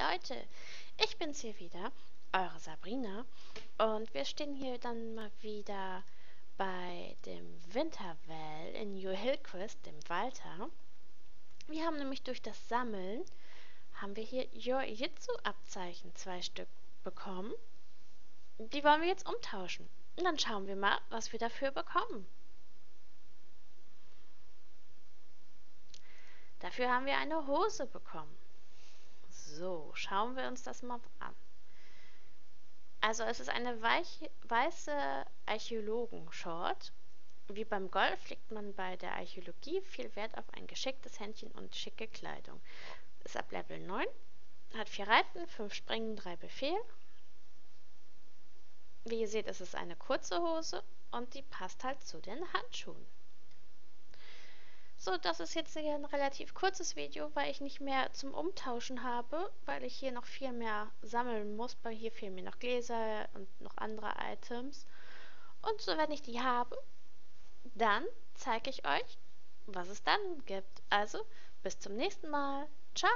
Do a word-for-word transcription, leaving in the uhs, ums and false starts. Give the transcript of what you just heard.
Leute, ich bin's hier wieder, eure Sabrina, und wir stehen hier dann mal wieder bei dem Winterwell in New Hillcrest, dem Walter. Wir haben nämlich durch das Sammeln, haben wir hier Jojitsu Abzeichen, zwei Stück bekommen. Die wollen wir jetzt umtauschen. Und dann schauen wir mal, was wir dafür bekommen. Dafür haben wir eine Hose bekommen. So, schauen wir uns das mal an. Also es ist eine weiche, weiße Archäologen-Short. Wie beim Golf legt man bei der Archäologie viel Wert auf ein geschicktes Händchen und schicke Kleidung. Ist ab Level neun, hat vier Reiten, fünf Springen, drei Befehl. Wie ihr seht, ist es eine kurze Hose und die passt halt zu den Handschuhen. So, das ist jetzt hier ein relativ kurzes Video, weil ich nicht mehr zum Umtauschen habe, weil ich hier noch viel mehr sammeln muss, weil hier fehlen mir noch Gläser und noch andere Items. Und so, wenn ich die habe, dann zeige ich euch, was es dann gibt. Also, bis zum nächsten Mal. Ciao!